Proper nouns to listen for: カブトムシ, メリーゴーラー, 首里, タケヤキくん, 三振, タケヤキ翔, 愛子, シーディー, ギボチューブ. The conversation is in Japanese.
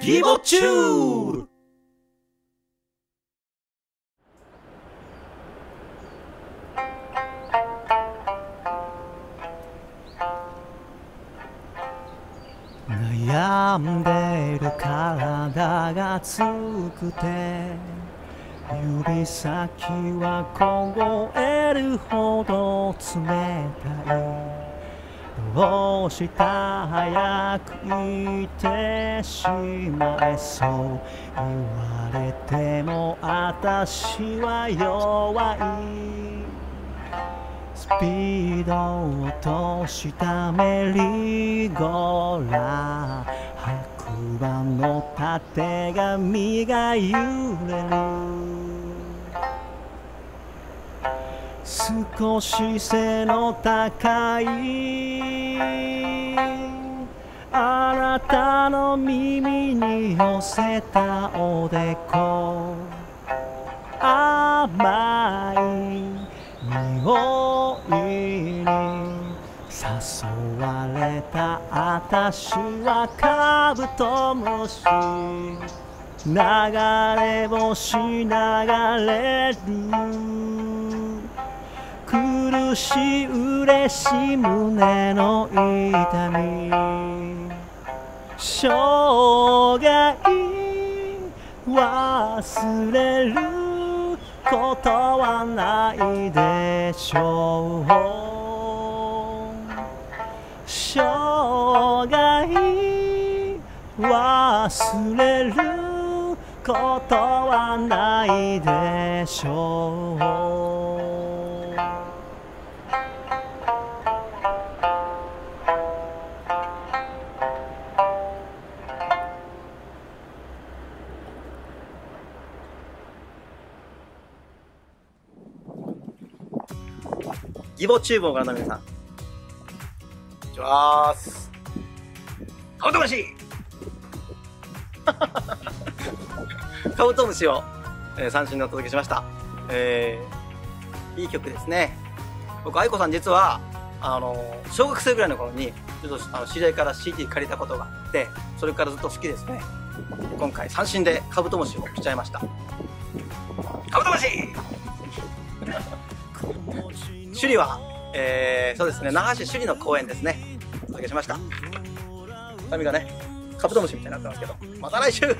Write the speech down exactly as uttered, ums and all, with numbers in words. ギボチュール。悩んでいる体がつくて、指先は凍えるほど冷たい。どうした早く行ってしまえ、そう言われても私は弱い。スピードを落としたメリーゴーラー、白馬の縦髪が揺れる。少し背の高いあなたの耳に寄せたおでこ、甘い匂いに誘われた私はカブトムシ、流れ星流れる。苦しい嬉しい胸の痛み、生涯忘れることはないでしょう。生涯忘れることはないでしょう。ギボチューブをご覧の皆さん、こんにちはーす。カブトムシカブトムシを、えー、三振でお届けしました。えー、いい曲ですね。僕、愛子さん実は、あのー、小学生ぐらいの頃に、ちょっとあの知り合いから シーディー 借りたことがあって、それからずっと好きですね。今回、三振でカブトムシをしちゃいました。カブトムシ首里は、えー、そうですね、那覇市首里の公園ですね、お届けしました。髪がね、カブトムシみたいになってますけど、また来週。